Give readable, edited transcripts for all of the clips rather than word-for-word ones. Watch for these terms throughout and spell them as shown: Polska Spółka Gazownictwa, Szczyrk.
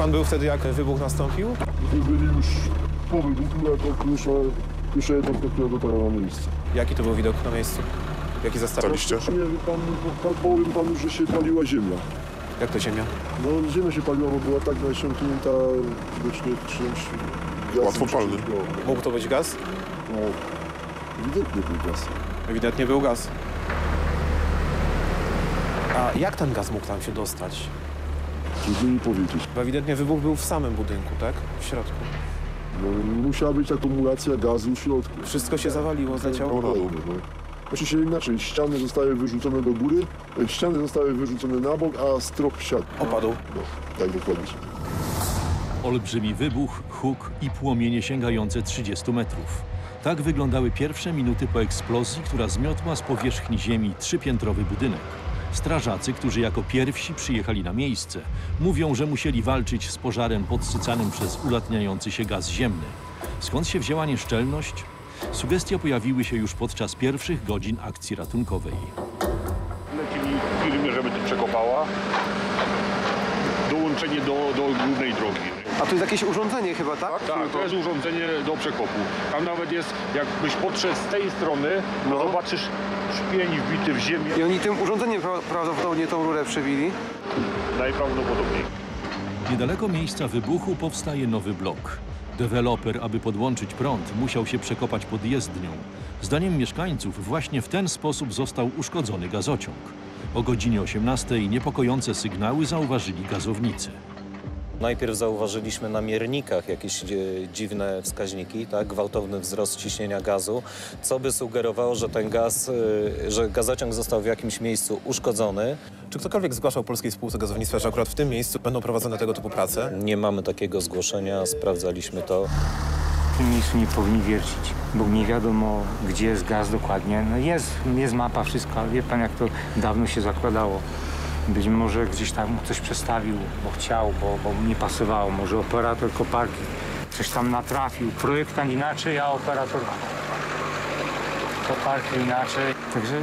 Pan był wtedy, jak wybuch nastąpił? Byli już po wybuchu, jak już jednak dotarło na miejsce. Jaki to był widok na miejscu? Jaki zastawał? Nie wiem, powiem panu, że się paliła ziemia. Jak to ziemia? No ziemia się paliła, bo była tak nasiąknięta widocznie czymś gazem. Łatwopalny. Mógł to być gaz? No, ewidentnie był gaz. Ewidentnie był gaz. A jak ten gaz mógł tam się dostać? Trudno mi powiedzieć. Bo ewidentnie wybuch był w samym budynku, tak? W środku. No, musiała być akumulacja gazu w środku. Wszystko się zawaliło, zleciało. Oczywiście inaczej, ściany zostały wyrzucone do góry, ściany zostały wyrzucone na bok, a strop siadł. Opadł. No, tak dokładnie. Olbrzymi wybuch, huk i płomienie sięgające 30 metrów. Tak wyglądały pierwsze minuty po eksplozji, która zmiotła z powierzchni ziemi trzypiętrowy budynek. Strażacy, którzy jako pierwsi przyjechali na miejsce, mówią, że musieli walczyć z pożarem podsycanym przez ulatniający się gaz ziemny. Skąd się wzięła nieszczelność? Sugestie pojawiły się już podczas pierwszych godzin akcji ratunkowej. Leci mi firmie, żeby to przekopała. Dołączenie do głównej drogi. A to jest jakieś urządzenie chyba, tak? Tak, tak, to jest urządzenie do przekopu. Tam nawet jest, jakbyś podszedł z tej strony, no to zobaczysz szpień wbity w ziemię. I oni tym urządzeniem prawdopodobnie tą rurę przebili? Najprawdopodobniej. Niedaleko miejsca wybuchu powstaje nowy blok. Deweloper, aby podłączyć prąd, musiał się przekopać pod jezdnią. Zdaniem mieszkańców właśnie w ten sposób został uszkodzony gazociąg. O godzinie 18:00 niepokojące sygnały zauważyli gazownicy. Najpierw zauważyliśmy na miernikach jakieś dziwne wskaźniki, tak? Gwałtowny wzrost ciśnienia gazu, co by sugerowało, że ten gaz, że gazociąg został w jakimś miejscu uszkodzony. Czy ktokolwiek zgłaszał Polskiej Spółce Gazownictwa, że akurat w tym miejscu będą prowadzone tego typu prace? Nie mamy takiego zgłoszenia, sprawdzaliśmy to. W tym miejscu nie powinni wiercić, bo nie wiadomo, gdzie jest gaz dokładnie. No jest mapa, wszystko, ale wie pan, jak to dawno się zakładało. Być może gdzieś tam coś przestawił, bo chciał, bo nie pasowało. Może operator koparki coś tam natrafił. Projektant inaczej, a operator koparki inaczej. Także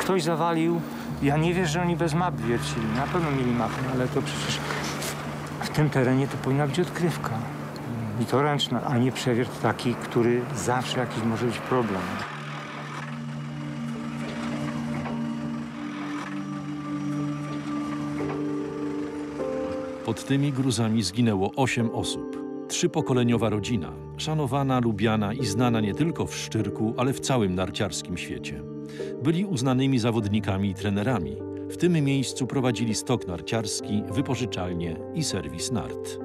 ktoś zawalił. Ja nie wierzę, że oni bez map wiercili. Na pewno mieli mapę, ale to przecież w tym terenie to powinna być odkrywka. I to ręczna, a nie przewiert taki, który zawsze jakiś może być problem. Pod tymi gruzami zginęło 8 osób. 3-pokoleniowa rodzina, szanowana, lubiana i znana nie tylko w Szczyrku, ale w całym narciarskim świecie. Byli uznanymi zawodnikami i trenerami. W tym miejscu prowadzili stok narciarski, wypożyczalnię i serwis nart.